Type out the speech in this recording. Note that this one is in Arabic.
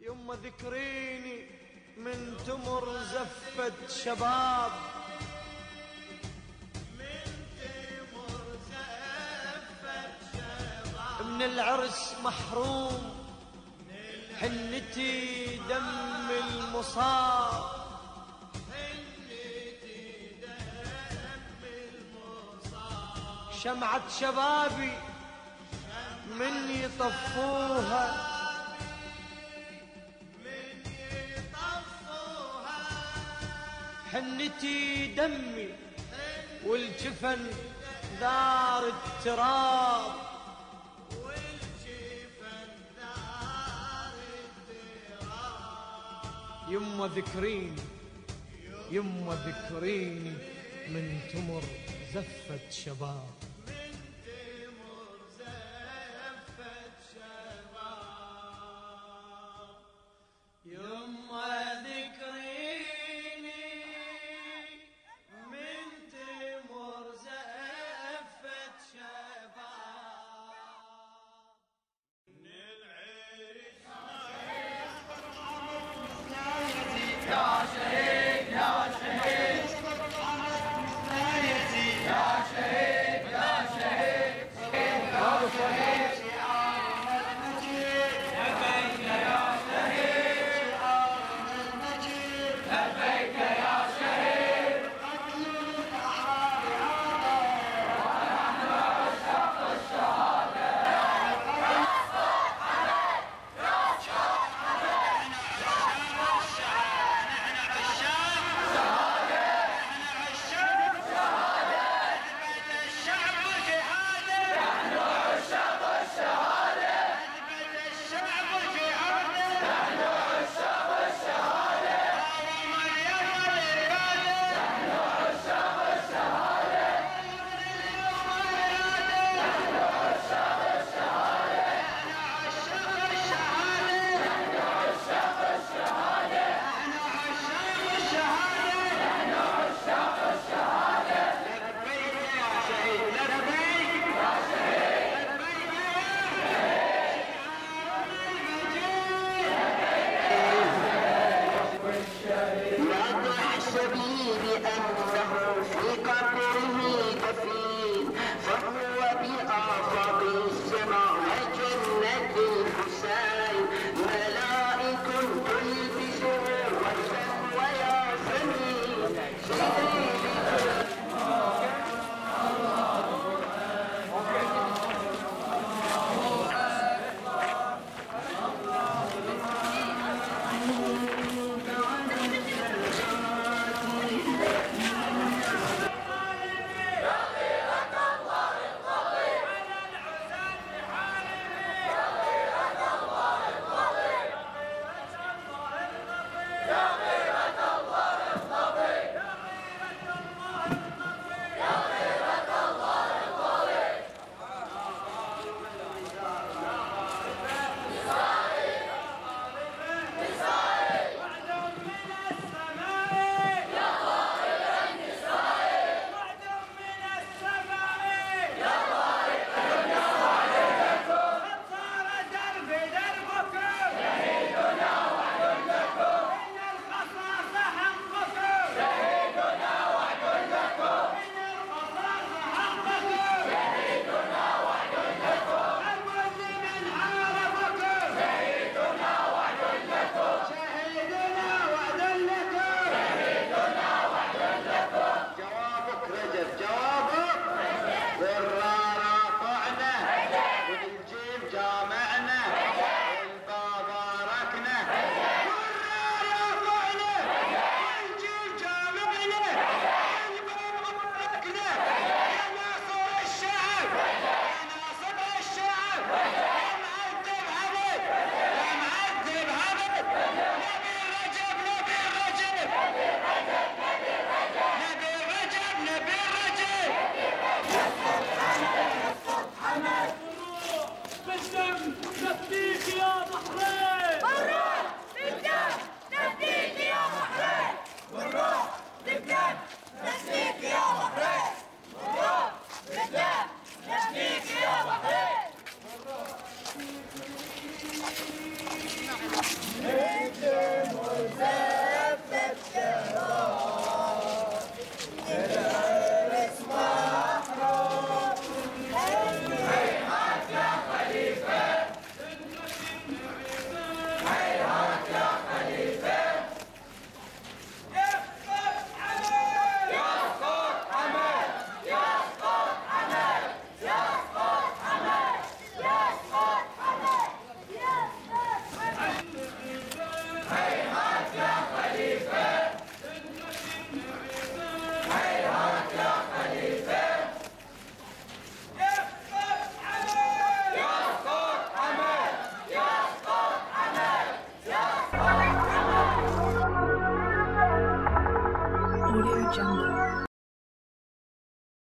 يما ذكريني من تمر زفة شباب، من تمر زفة شباب، من العرس محروم، حنتي دم المصاب، حنتي دم المصاب، شمعة شبابي مني طفوها، حنتي دمي والجفن دار التراب، والجفن دار التراب، يما ذكريني، يما ذكريني من تمر زفة شباب.